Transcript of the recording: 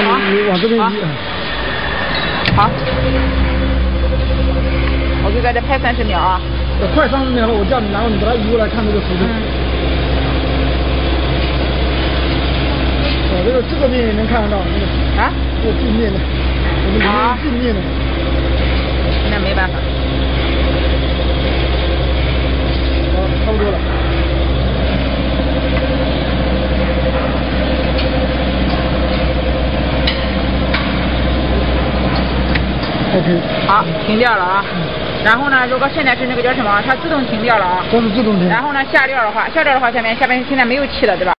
来，你往这边移。好。我就在这拍30秒啊。快30秒了，我叫你，然后你把它移过来看这个幅度。哦，这个面也能看得到那个啊，这个镜面的，我们镜面的。那没办法。好，差不多了。 OK， 好，停掉了啊。然后呢，如果现在是那个叫什么，它自动停掉了啊。都是自动停。然后呢，下料的话，下面现在没有气了，对吧？